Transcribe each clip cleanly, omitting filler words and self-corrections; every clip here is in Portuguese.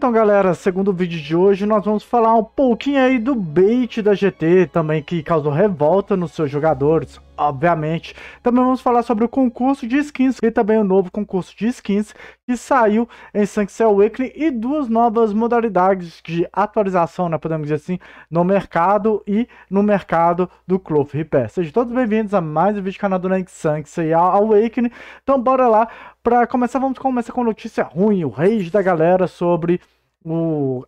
Então galera, segundo o vídeo de hoje nós vamos falar um pouquinho aí do bait da GT, também que causou revolta nos seus jogadores, obviamente. Também vamos falar sobre o concurso de skins e também o novo concurso de skins que saiu em Saint Seiya Awakening e duas novas modalidades de atualização, né, podemos dizer assim, no mercado e no mercado do Cloth Repair. Sejam todos bem-vindos a mais um vídeo do canal do Saint Seiya Awakening. Então bora lá. Para começar, vamos começar com notícia ruim, o rage da galera sobre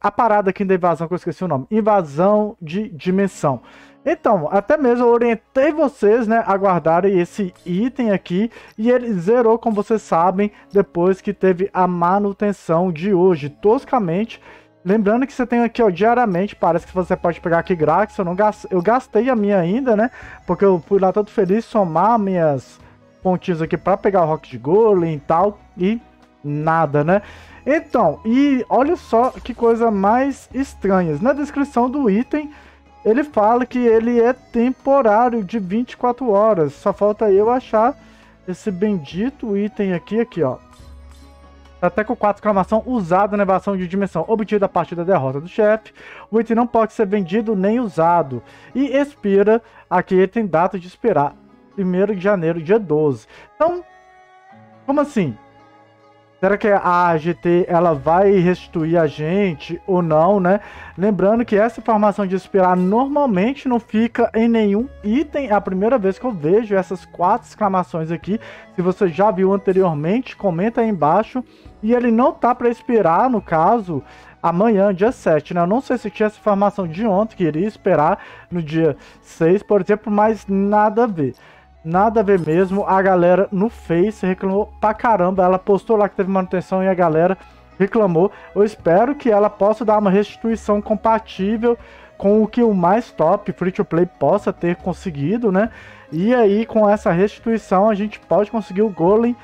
a parada aqui da invasão, que eu esqueci o nome, invasão de dimensão. Então, até mesmo eu orientei vocês, né, a guardarem esse item aqui, e ele zerou, como vocês sabem, depois que teve a manutenção de hoje, toscamente. Lembrando que você tem aqui, ó, diariamente, parece que você pode pegar aqui Grax, eu gastei a minha ainda, né, porque eu fui lá todo feliz somar minhas pontinhos aqui para pegar o Rock de Golem e tal, e nada, né? Então, e olha só que coisa mais estranha. Na descrição do item, ele fala que ele é temporário de 24 horas. Só falta eu achar esse bendito item aqui, ó. Até com 4 exclamação, usado na invasão de dimensão, obtida a partir da derrota do chefe. O item não pode ser vendido nem usado. E expira, aqui ele tem data de expirar. 1º de janeiro, dia 12. Então, como assim? Será que a GT ela vai restituir a gente ou não, né? Lembrando que essa informação de expirar normalmente não fica em nenhum item. É a primeira vez que eu vejo essas 4 exclamações aqui. Se você já viu anteriormente, comenta aí embaixo. E ele não tá para expirar, no caso, amanhã, dia 7, né? Eu não sei se tinha essa informação de ontem, que iria expirar no dia 6, por exemplo, mas nada a ver. Nada a ver mesmo. A galera no Face reclamou pra caramba. Ela postou lá que teve manutenção e a galera reclamou. Eu espero que ela possa dar uma restituição compatível com o que o mais top free to play possa ter conseguido, né? E aí, com essa restituição, a gente pode conseguir o Golem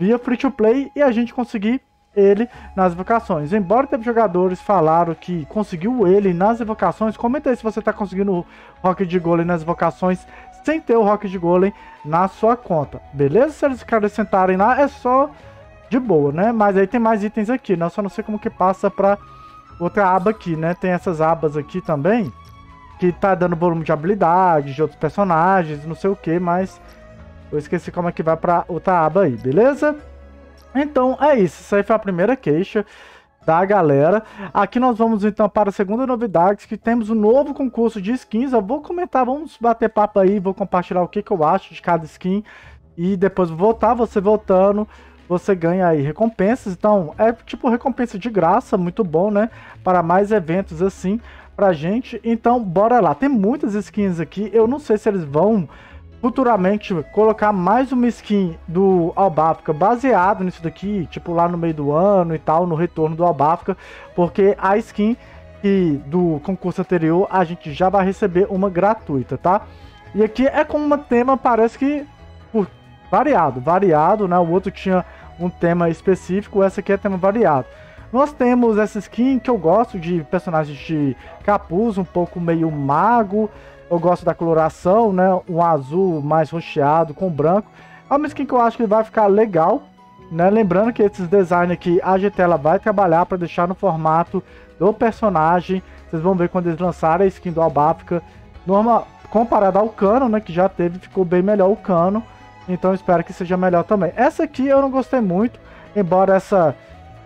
via free to play e a gente conseguir ele nas evocações. Embora teve jogadores falaram que conseguiu ele nas evocações, comenta aí se você tá conseguindo o Rock de Golem nas evocações sem ter o Rock de Golem na sua conta, beleza? Se eles acrescentarem lá, é só de boa, né? Mas aí tem mais itens aqui, né? Eu só não sei como que passa pra outra aba aqui, né? Tem essas abas aqui também, que tá dando volume de habilidade, de outros personagens, não sei o que, mas eu esqueci como é que vai pra outra aba aí, beleza? Então é isso, essa aí foi a primeira queixa da galera. Aqui nós vamos então para a segunda novidade, que temos um novo concurso de skins. Eu vou comentar, vamos bater papo aí, vou compartilhar o que eu acho de cada skin e depois vou votar, você votando, você ganha aí recompensas. Então é tipo recompensa de graça, muito bom, né, para mais eventos assim pra gente. Então bora lá, tem muitas skins aqui, eu não sei se eles vão futuramente colocar mais uma skin do Albafica baseado nisso daqui, tipo lá no meio do ano e tal, no retorno do Albafica, porque a skin do concurso anterior a gente já vai receber uma gratuita, tá? E aqui é com um tema, parece que variado, né? O outro tinha um tema específico, essa aqui é tema variado. Nós temos essa skin que eu gosto de personagens de capuz, um pouco meio mago. Eu gosto da coloração, né? Um azul mais roxeado com branco. É uma skin que eu acho que vai ficar legal, né? Lembrando que esses designs aqui, a GT ela vai trabalhar para deixar no formato do personagem. Vocês vão ver quando eles lançarem a skin do Albafica. Comparada ao Canon, né? Que já teve, ficou bem melhor o Canon. Então espero que seja melhor também. Essa aqui eu não gostei muito, embora essa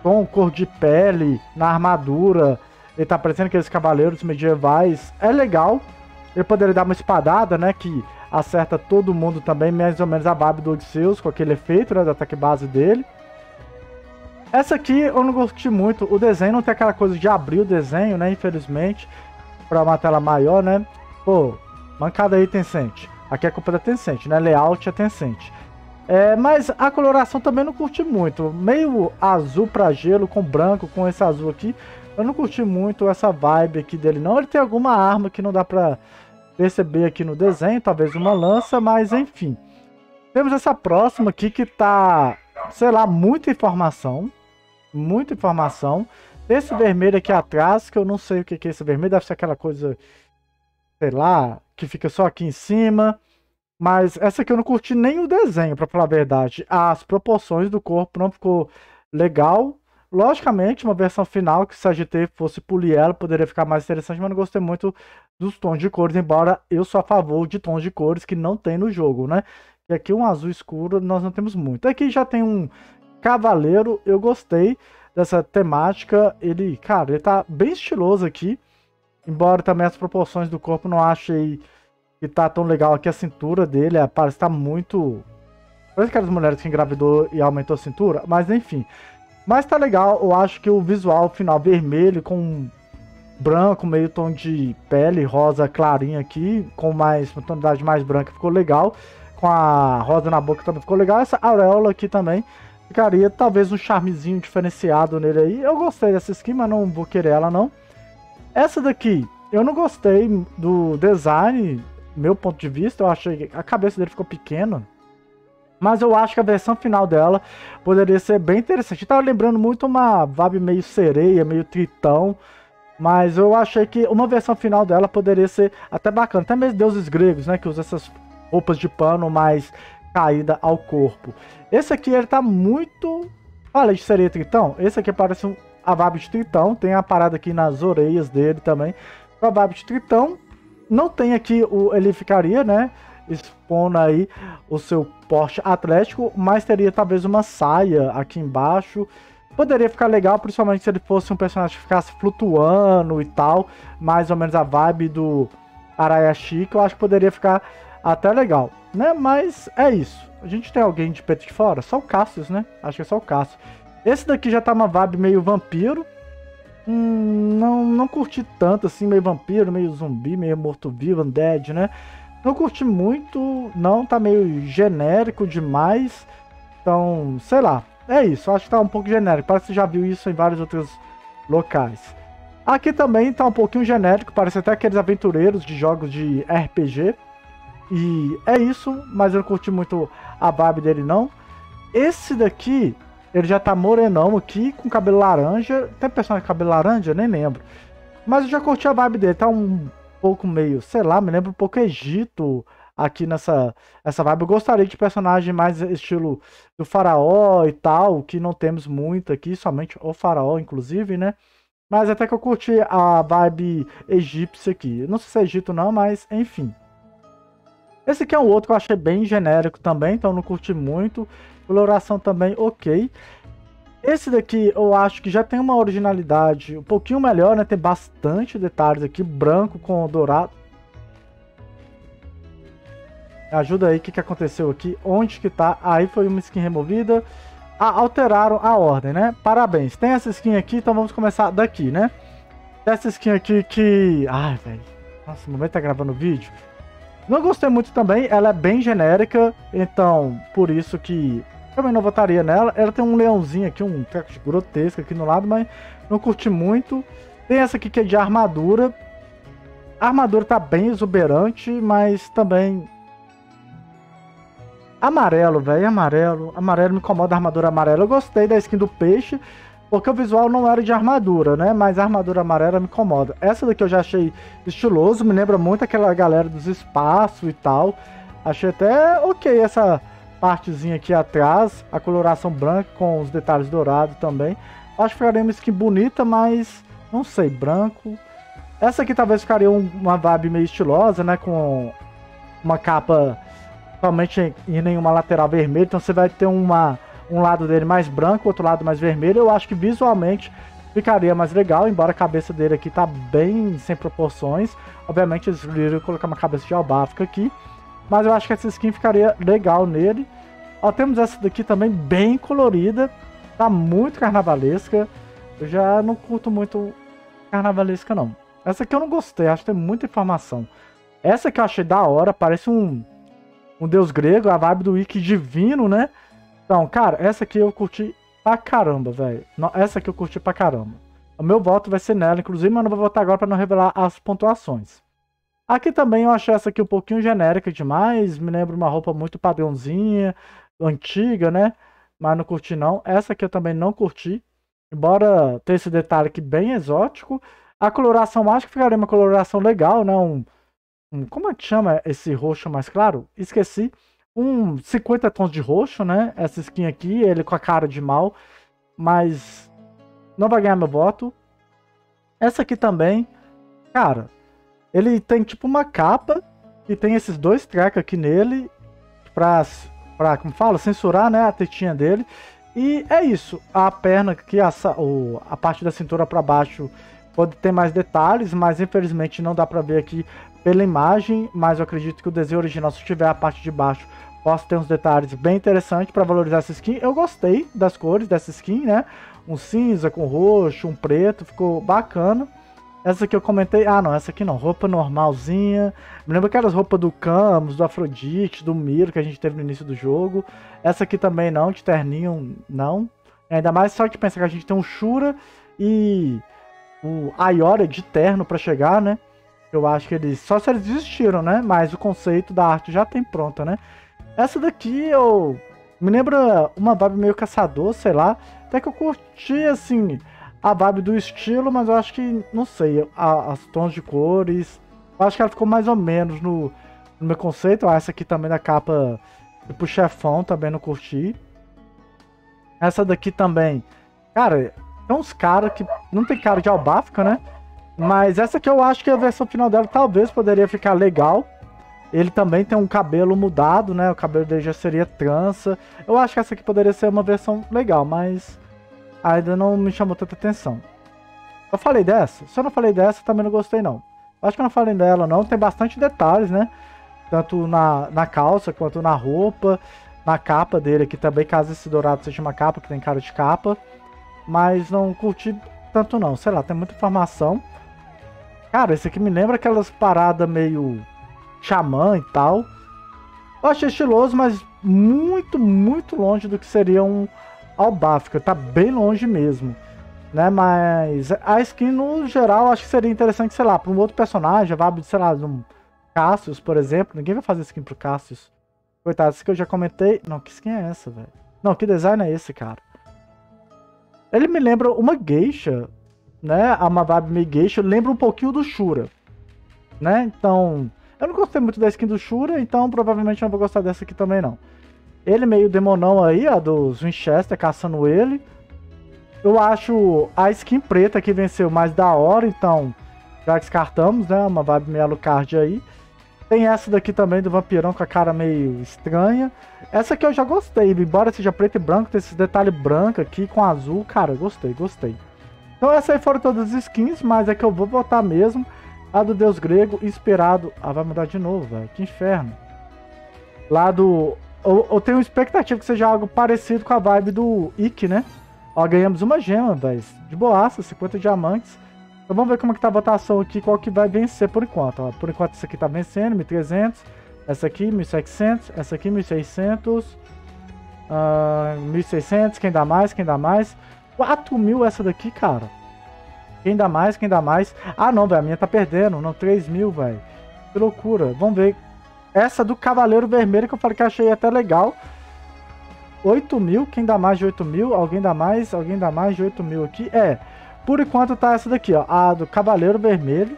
com cor de pele, na armadura, ele tá parecendo aqueles cavaleiros medievais. É legal. Ele poderia dar uma espadada, né, que acerta todo mundo também, mais ou menos a vibe do Odysseus, com aquele efeito, né, do ataque base dele. Essa aqui eu não gostei muito, o desenho não tem aquela coisa de abrir o desenho, né, infelizmente, para uma tela maior, né. Pô, mancada aí, Tencent. Aqui é culpa da Tencent, né, layout é Tencent. É, mas a coloração também não curti muito, meio azul pra gelo com branco, com esse azul aqui. Eu não curti muito essa vibe aqui dele não, ele tem alguma arma que não dá pra perceber aqui no desenho, talvez uma lança, mas enfim. Temos essa próxima aqui que tá, sei lá, muita informação. Esse vermelho aqui atrás, que eu não sei o que é esse vermelho, deve ser aquela coisa, sei lá, que fica só aqui em cima. Mas essa aqui eu não curti nem o desenho, pra falar a verdade, as proporções do corpo não ficou legal. Logicamente, uma versão final que se a GT fosse polir ela, poderia ficar mais interessante, mas não gostei muito dos tons de cores, embora eu sou a favor de tons de cores que não tem no jogo, né? E aqui um azul escuro nós não temos muito. Aqui já tem um cavaleiro, eu gostei dessa temática, ele, cara, ele tá bem estiloso aqui, embora também as proporções do corpo não achei que tá tão legal aqui, a cintura dele parece que tá muito... Parece aquelas mulheres que engravidou e aumentou a cintura, mas enfim... Mas tá legal, eu acho que o visual final vermelho com branco, meio tom de pele, rosa clarinha aqui, com mais uma tonalidade mais branca, ficou legal. Com a rosa na boca também ficou legal. Essa auréola aqui também ficaria talvez um charmezinho diferenciado nele aí. Eu gostei dessa skin, mas não vou querer ela não. Essa daqui, eu não gostei do design, meu ponto de vista, eu achei que a cabeça dele ficou pequena. Mas eu acho que a versão final dela poderia ser bem interessante. Tava lembrando muito uma vibe meio sereia, meio tritão. Mas eu achei que uma versão final dela poderia ser até bacana. Até mesmo deuses gregos, né? Que usam essas roupas de pano mais caída ao corpo. Esse aqui, ele tá muito... Olha, de sereia tritão. Esse aqui parece a vibe de tritão. Tem a parada aqui nas orelhas dele também. A vibe de tritão. Não tem aqui o... Ele ficaria, né? Expondo aí o seu porte atlético, mas teria talvez uma saia aqui embaixo. Poderia ficar legal, principalmente se ele fosse um personagem que ficasse flutuando e tal, mais ou menos a vibe do Arayashi, que eu acho que poderia ficar até legal, né? Mas é isso. A gente tem alguém de peito de fora? Só o Cassius, né? Acho que é só o Cassius. Esse daqui já tá uma vibe meio vampiro. Não curti tanto assim, meio vampiro, meio zumbi, meio morto-vivo, undead, né? Não curti muito, não, tá meio genérico demais, então, sei lá, é isso, acho que tá um pouco genérico, parece que já viu isso em vários outros locais. Aqui também tá um pouquinho genérico, parece até aqueles aventureiros de jogos de RPG, e é isso, mas eu não curti muito a vibe dele não. Esse daqui, ele já tá morenão aqui, com cabelo laranja, tem personagem com cabelo laranja? Nem lembro, mas eu já curti a vibe dele, tá um... pouco meio, sei lá, me lembra um pouco Egito aqui nessa vibe. Eu gostaria de personagem mais estilo do faraó e tal, que não temos muito aqui, somente o faraó, inclusive, né? Mas até que eu curti a vibe egípcia aqui. Não sei se é Egito não, mas enfim. Esse aqui é um outro que eu achei bem genérico também, então não curti muito. Coloração também ok. Esse daqui eu acho que já tem uma originalidade um pouquinho melhor, né? Tem bastante detalhes aqui, branco com dourado. Ajuda aí, o que aconteceu aqui? Onde que tá? Aí foi uma skin removida. Ah, alteraram a ordem, né? Parabéns. Tem essa skin aqui, então vamos começar daqui, né? Essa skin aqui que... Ai, velho. Nossa, o momento tá gravando o vídeo. Não gostei muito também, ela é bem genérica, então por isso que... Também não votaria nela. Ela tem um leãozinho aqui, um treco grotesco aqui no lado, mas não curti muito. Tem essa aqui que é de armadura. A armadura tá bem exuberante, mas também... Amarelo, velho, amarelo. Amarelo me incomoda, a armadura amarela. Eu gostei da skin do peixe, porque o visual não era de armadura, né? Mas a armadura amarela me incomoda. Essa daqui eu já achei estiloso, me lembra muito aquela galera dos espaços e tal. Achei até ok essa... partezinha aqui atrás, a coloração branca com os detalhes dourados também. Acho que ficaria uma skin bonita, mas não sei, branco. Essa aqui talvez ficaria uma vibe meio estilosa, né? Com uma capa somente em nenhuma lateral vermelha. Então você vai ter um lado dele mais branco, outro lado mais vermelho. Eu acho que visualmente ficaria mais legal, embora a cabeça dele aqui tá bem sem proporções. Obviamente eles iriam colocar uma cabeça de Albafica aqui. Mas eu acho que essa skin ficaria legal nele. Ó, temos essa daqui também bem colorida. Tá muito carnavalesca. Eu já não curto muito carnavalesca, não. Essa aqui eu não gostei. Acho que tem muita informação. Essa aqui eu achei da hora. Parece um deus grego. A vibe do Ikki divino, né? Então, cara, essa aqui eu curti pra caramba, velho. Essa aqui eu curti pra caramba. O meu voto vai ser nela, inclusive. Mas eu não vou votar agora pra não revelar as pontuações. Aqui também eu achei essa aqui um pouquinho genérica demais, me lembra uma roupa muito padrãozinha, antiga, né? Mas não curti não. Essa aqui eu também não curti, embora tenha esse detalhe aqui bem exótico. A coloração, acho que ficaria uma coloração legal, né? Como é que chama esse roxo mais claro? Esqueci. 50 tons de roxo, né? Essa skin aqui, ele com a cara de mal, mas não vai ganhar meu voto. Essa aqui também, cara, ele tem tipo uma capa e tem esses dois tracks aqui nele pra como fala, censurar, né, a tetinha dele. E é isso, a perna aqui, a parte da cintura pra baixo pode ter mais detalhes, mas infelizmente não dá pra ver aqui pela imagem, mas eu acredito que o desenho original, se tiver a parte de baixo, posso ter uns detalhes bem interessantes para valorizar essa skin. Eu gostei das cores dessa skin, né? Um cinza com roxo, um preto, ficou bacana. Essa aqui eu comentei... Ah, não, essa aqui não. Roupa normalzinha. Me lembro aquelas roupas do Camus, do Afrodite, do Miro que a gente teve no início do jogo. Essa aqui também não, de terninho, não. Ainda mais só de pensar que a gente tem um Shura e o Ayora de terno para chegar, né? Eu acho que eles... Só se eles desistiram, né? Mas o conceito da arte já tem pronta, né? Essa daqui eu me lembra uma vibe meio caçador, sei lá. Até que eu curti, assim, a vibe do estilo, mas eu acho que, não sei, os tons de cores. Eu acho que ela ficou mais ou menos no meu conceito. Ah, essa aqui também da capa, tipo chefão, também não curti. Essa daqui também. Cara, tem uns caras que não tem cara de Albafica, né? Mas essa aqui eu acho que a versão final dela talvez poderia ficar legal. Ele também tem um cabelo mudado, né? O cabelo dele já seria trança. Eu acho que essa aqui poderia ser uma versão legal, mas ainda não me chamou tanta atenção. Eu falei dessa? Se eu não falei dessa, também não gostei, não. Eu acho que eu não falei dela, não. Tem bastante detalhes, né? Tanto na calça, quanto na roupa, na capa dele aqui também, caso esse dourado seja uma capa, que tem cara de capa. Mas não curti tanto, não. Sei lá, tem muita informação. Cara, esse aqui me lembra aquelas paradas meio... xamã e tal. Eu achei estiloso, mas muito, muito longe do que seria um Albafica. Tá bem longe mesmo, né? Mas a skin no geral acho que seria interessante, sei lá, para um outro personagem, a vibe, sei lá, um Cassius, por exemplo. Ninguém vai fazer skin pro Cassius. Coitado, essa que eu já comentei. Não, que skin é essa, velho? Não, que design é esse, cara? Ele me lembra uma geisha, né? Uma vibe meio geisha. Lembra um pouquinho do Shura, né? Então... eu não gostei muito da skin do Shura, então provavelmente não vou gostar dessa aqui também, não. Ele meio demonão aí, a dos Winchester, caçando ele. Eu acho a skin preta que venceu mais da hora, então já descartamos, né? Uma vibe meio Alucard aí. Tem essa daqui também do vampirão com a cara meio estranha. Essa aqui eu já gostei, embora seja preto e branco, tem esses detalhes branco aqui com azul. Cara, gostei, gostei. Então essas aí foram todas as skins, mas é que eu vou botar mesmo a do Deus Grego, inspirado... Ah, vai mudar de novo, velho. Que inferno. Lá do... Eu tenho expectativa que seja algo parecido com a vibe do Ikki, né? Ó, ganhamos uma gema, velho. De boaça, 50 diamantes. Então vamos ver como é que tá a votação aqui, qual que vai vencer por enquanto. Ó, por enquanto essa aqui tá vencendo, 1.300. Essa aqui, 1.700. Essa aqui, 1.600. 1.600, quem dá mais, quem dá mais. 4.000 essa daqui, cara. Quem dá mais, quem dá mais. Ah, não, velho, a minha tá perdendo. Não, 3.000, velho. Que loucura. Vamos ver. Essa do Cavaleiro Vermelho que eu falei que achei até legal. 8.000. Quem dá mais de 8.000? Alguém dá mais? Alguém dá mais de 8.000 aqui? É. Por enquanto tá essa daqui, ó. A do Cavaleiro Vermelho.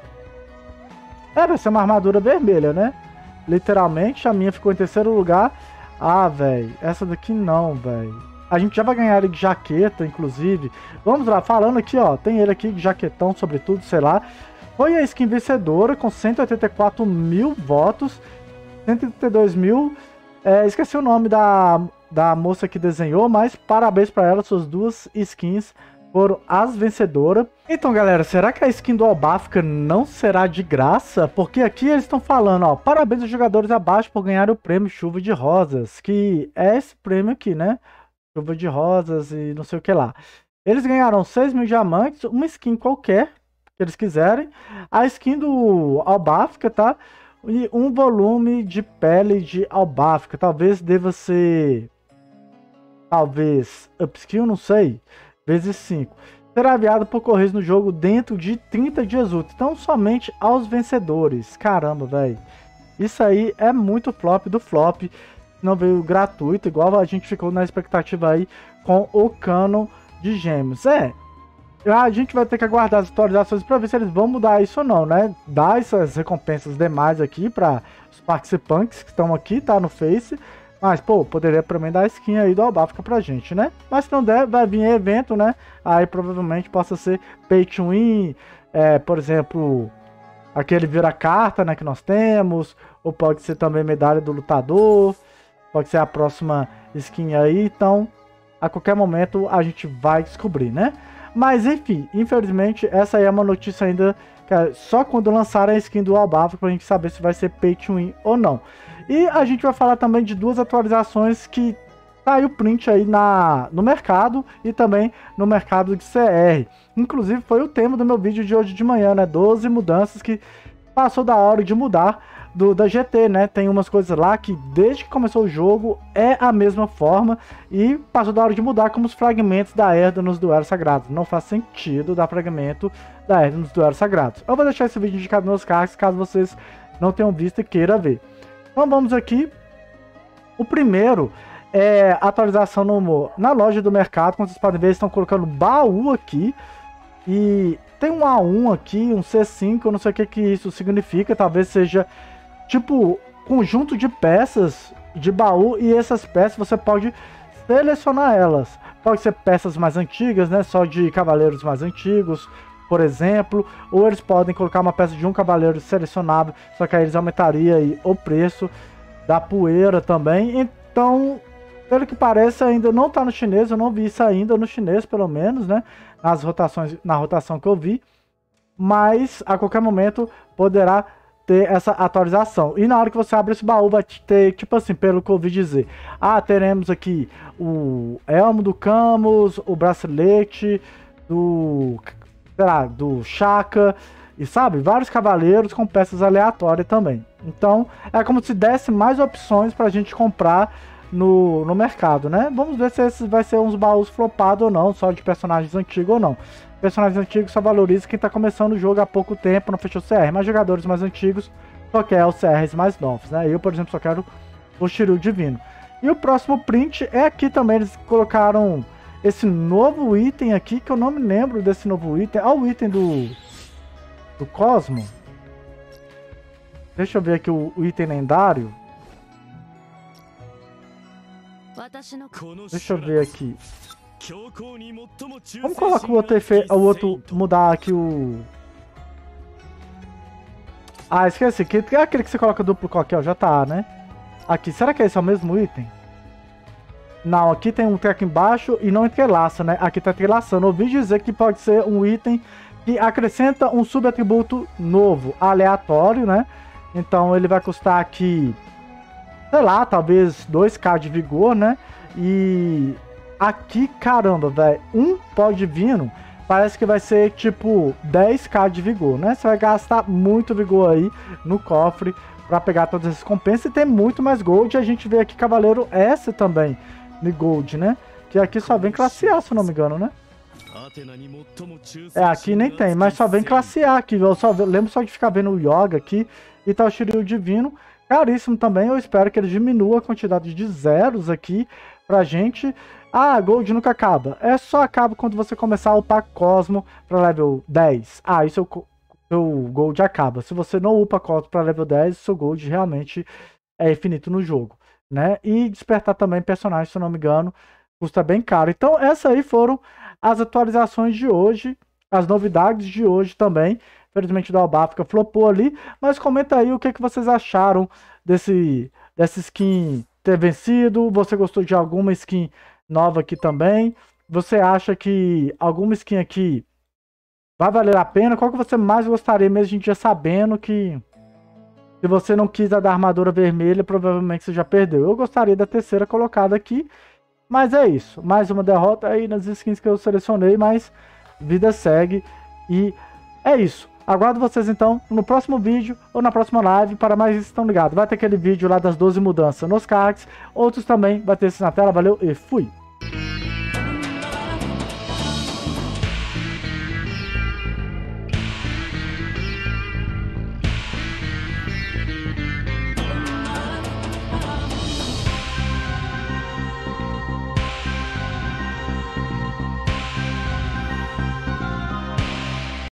É, vai ser uma armadura vermelha, né? Literalmente. A minha ficou em terceiro lugar. Ah, velho. Essa daqui não, velho. A gente já vai ganhar ele de jaqueta, inclusive. Vamos lá, falando aqui, ó. Tem ele aqui de jaquetão, sobretudo, sei lá. Foi a skin vencedora com 184.000 votos. 132.000. É, esqueci o nome da moça que desenhou, mas parabéns pra ela. Suas duas skins foram as vencedoras. Então, galera, será que a skin do Albafica não será de graça? Porque aqui eles estão falando, ó. Parabéns aos jogadores abaixo por ganhar o prêmio Chuva de Rosas. Que é esse prêmio aqui, né? Chuva de Rosas e não sei o que lá. Eles ganharam 6.000 diamantes, uma skin qualquer, que eles quiserem. A skin do Albafica, tá? E um volume de pele de Albafica. Talvez deva ser... talvez upskill, não sei. Vezes 5. Será enviado por correios no jogo dentro de 30 dias úteis. Então somente aos vencedores. Caramba, velho. Isso aí é muito flop do flop. Não veio gratuito, igual a gente ficou na expectativa aí com o Canon de Gêmeos. É, a gente vai ter que aguardar as atualizações para ver se eles vão mudar isso ou não, né? Dar essas recompensas demais aqui para os participantes que estão aqui, tá? No Face, Mas, pô, poderia pelo menos dar a skin aí do Albafica pra gente, né? Mas se não der, vai vir evento, né? Aí provavelmente possa ser pay to win, por exemplo, aquele vira-carta, né, que nós temos. Ou pode ser também medalha do lutador. Pode ser a próxima skin aí. Então, a qualquer momento a gente vai descobrir, né? Mas, enfim, infelizmente, essa aí é uma notícia ainda... Só quando lançarem a skin do Albafica pra gente saber se vai ser pay to win ou não. E a gente vai falar também de duas atualizações que saiu print aí no mercado e também no mercado de CR. Inclusive foi o tema do meu vídeo de hoje de manhã, né? 12 mudanças que passou da hora de mudar da GT, né? Tem umas coisas lá que desde que começou o jogo é a mesma forma e passou da hora de mudar, como os fragmentos da Erda nos duelos sagrados. Não faz sentido dar fragmento da Erda nos duelos sagrados. Eu vou deixar esse vídeo indicado nos cards, caso vocês não tenham visto e queiram ver. Então vamos aqui. O primeiro é atualização na loja do mercado. Como vocês podem ver, eles estão colocando baú aqui. E tem um A1 aqui, um C5, eu não sei o que isso significa. Talvez seja tipo conjunto de peças de baú. E essas peças você pode selecionar elas. Pode ser peças mais antigas, né? Só de cavaleiros mais antigos, por exemplo, ou eles podem colocar uma peça de um cavaleiro selecionado, só que aí eles aumentariam aí o preço da poeira também. Então, pelo que parece, ainda não tá no chinês, eu não vi isso ainda no chinês, pelo menos, né? Na rotação que eu vi, mas a qualquer momento poderá ter essa atualização. E na hora que você abre esse baú vai ter, tipo assim, pelo que eu ouvi dizer, teremos aqui o elmo do Camus, o bracelete do... do Chaka, e sabe, vários cavaleiros com peças aleatórias também. Então é como se desse mais opções pra gente comprar no mercado, né? Vamos ver se esse vai ser uns baús flopados ou não, só de personagens antigos ou não. Personagens antigos só valoriza quem tá começando o jogo há pouco tempo, não fechou o CR, mas jogadores mais antigos só quer os CRs mais novos, né? Eu, por exemplo, só quero o Shiryu Divino. E o próximo print é aqui também, eles colocaram esse novo item aqui, que eu não me lembro desse novo item. Ah, o item do Cosmo. Deixa eu ver aqui o item lendário. Deixa eu ver aqui. Vamos colocar o outro, mudar aqui o... Ah, esqueci. É aquele que você coloca duplo coque, ó, já tá, né? Aqui, será que esse é o mesmo item? Não, aqui tem um treco embaixo e não entrelaça, né? Aqui tá entrelaçando. Ouvi dizer que pode ser um item que acrescenta um subatributo novo, aleatório, né? Então ele vai custar aqui, sei lá, talvez 2k de vigor, né? E aqui, caramba, velho, um pó divino parece que vai ser tipo 10k de vigor, né? Você vai gastar muito vigor aí no cofre pra pegar todas as recompensas, e tem muito mais gold. A gente vê aqui Cavaleiro S também de gold, né? Que aqui só vem classe A, se não me engano, né? É, aqui nem tem, mas só vem classe A aqui. Eu só lembro só de ficar vendo o Yoga aqui. E tá o Shiryu Divino, caríssimo também. Eu espero que ele diminua a quantidade de zeros aqui pra gente. Ah, gold nunca acaba. É, só acaba quando você começar a upar Cosmo pra level 10. Ah, isso seu gold acaba. Se você não upa Cosmo pra level 10, seu gold realmente é infinito no jogo, né? E despertar também personagens, se não me engano, custa bem caro. Então essas aí foram as atualizações de hoje, as novidades de hoje também. Infelizmente o da Albafica flopou ali, mas comenta aí o que vocês acharam dessa skin ter vencido. Você gostou de alguma skin nova aqui também? Você acha que alguma skin aqui vai valer a pena? Qual que você mais gostaria, mesmo a gente já sabendo que... Se você não quis a da armadura vermelha, provavelmente você já perdeu. Eu gostaria da terceira colocada aqui, mas é isso. Mais uma derrota aí nas skins que eu selecionei, mas vida segue e é isso. Aguardo vocês então no próximo vídeo ou na próxima live para mais isso, estão ligados. Vai ter aquele vídeo lá das 12 mudanças nos cards, outros também vai ter isso na tela. Valeu e fui!